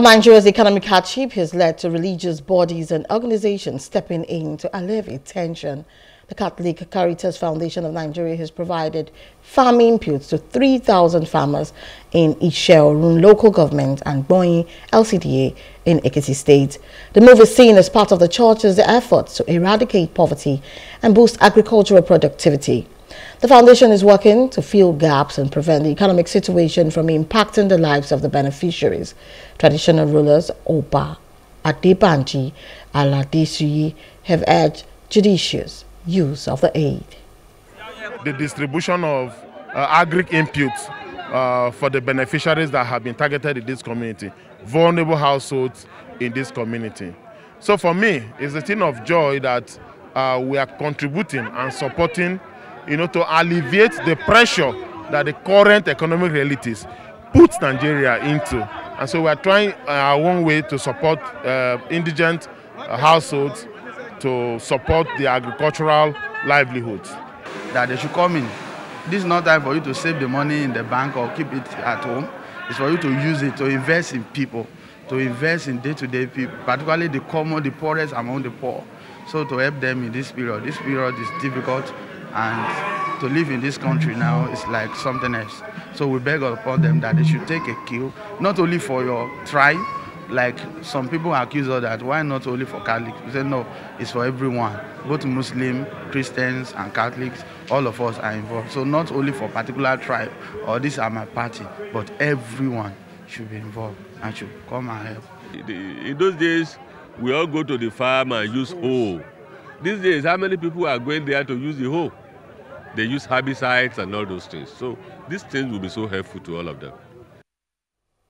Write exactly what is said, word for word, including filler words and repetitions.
Nigeria's economic hardship has led to religious bodies and organizations stepping in to alleviate tension. The Catholic Caritas Foundation of Nigeria has provided farm inputs to three thousand farmers in Ise/Orun local government and Gbonyin L C D A in Ekiti State. The move is seen as part of the church's efforts to eradicate poverty and boost agricultural productivity. The foundation is working to fill gaps and prevent the economic situation from impacting the lives of the beneficiaries. Traditional rulers Oba, Adebanji, and Ladisuyi have urged judicious use of the aid. The distribution of uh, agri inputs uh, for the beneficiaries that have been targeted in this community, vulnerable households in this community. So for me, it's a thing of joy that uh, we are contributing and supporting, you know, to alleviate the pressure that the current economic realities puts Nigeria into. And so we are trying our own way to support uh, indigent uh, households, to support the agricultural livelihoods. That they should come in. This is not time for you to save the money in the bank or keep it at home. It's for you to use it to invest in people, to invest in day-to-day people, particularly the common, the poorest among the poor. So to help them in this period. This period is difficult, and to live in this country now is like something else. So we beg upon them that they should take a cue, not only for your tribe. Like some people accuse us that why not only for Catholics? We say no, it's for everyone. Both Muslims, Christians and Catholics, all of us are involved. So not only for a particular tribe or this are my party, but everyone should be involved and should come and help. In those days, we all go to the farm and use hoe. These days, how many people are going there to use the hoe? They use herbicides and all those things. So these things will be so helpful to all of them.